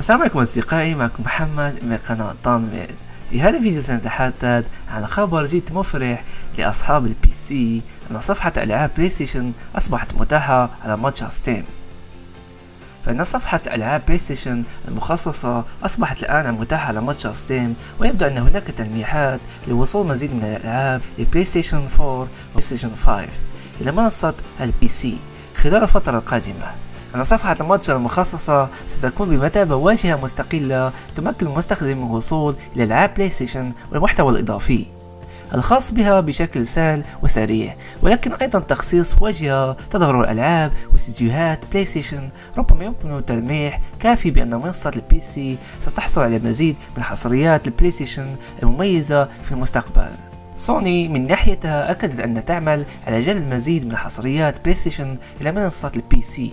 السلام عليكم أصدقائي، معكم محمد من قناة دانميد. في هذا الفيديو سنتحدث عن خبر جد مفرح لأصحاب البي سي أن صفحة ألعاب بلاي ستيشن أصبحت متاحة على متجر ستيم. فإن صفحة ألعاب بلاي ستيشن المخصصة أصبحت الآن متاحة على متجر ستيم، ويبدو أن هناك تلميحات لوصول مزيد من الألعاب لبلاي ستيشن 4 وبلاي ستيشن 5 إلى منصة البي سي خلال الفترة القادمة. أن صفحة المتجر المخصصة ستكون بمثابة واجهة مستقلة تمكن المستخدم من الوصول إلى ألعاب بلاي ستيشن والمحتوى الإضافي الخاص بها بشكل سهل وسريع، ولكن أيضا تخصيص واجهة تظهر الألعاب واستديوهات بلاي ستيشن. ربما يمكن تلميح كافي بأن منصة البي سي ستحصل على مزيد من حصريات البلاي ستيشن المميزة في المستقبل. سوني من ناحيتها أكدت أن تعمل على جلب مزيد من حصريات بلاي ستيشن إلى منصة البي سي،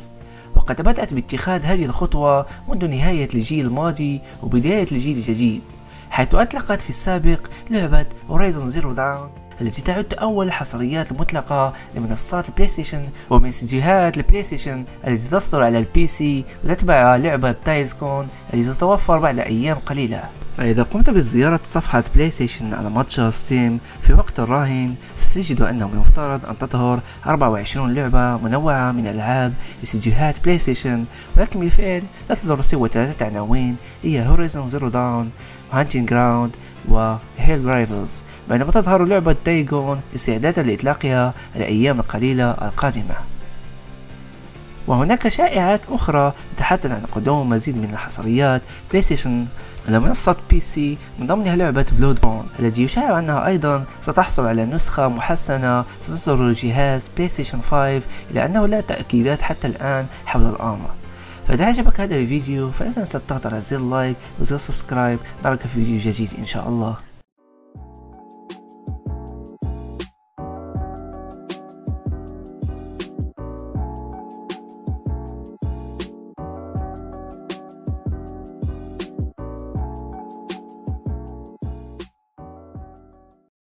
وقد بدأت باتخاذ هذه الخطوة منذ نهاية الجيل الماضي وبداية الجيل الجديد، حيث أطلقت في السابق لعبة Horizon Zero Dawn التي تعد أول حصريات المطلقة لمنصات البلاي ستيشن ومن استديوهات البلاي ستيشن التي تصدر على البي سي، وتتبع لعبة Days Gone التي تتوفر بعد أيام قليلة. فإذا قمت بزيارة صفحة بلاي ستيشن على متجر ستيم في وقت راهن، ستجد أنه المفترض أن تظهر 24 لعبة منوعة من ألعاب استديوهات بلاي ستيشن، ولكن بالفعل لا تظهر سوى 3 عناوين هي Horizon Zero Dawn، Hunting Ground و Hill Rivals، بينما تظهر لعبة Days Gone استعدادا لإطلاقها الأيام القليلة القادمة. وهناك شائعات أخرى تتحدث عن قدوم مزيد من الحصريات بلاي ستيشن على منصة بي سي، من ضمنها لعبة بلودبورن التي يشاع أنها أيضا ستحصل على نسخة محسنة ستصدر جهاز بلاي ستيشن 5، إلا أنه لا تأكيدات حتى الآن حول الأمر. فإذا عجبك هذا الفيديو فلا تنسى تضغط على زر لايك وزر سبسكرايب، نراك في فيديو جديد إن شاء الله.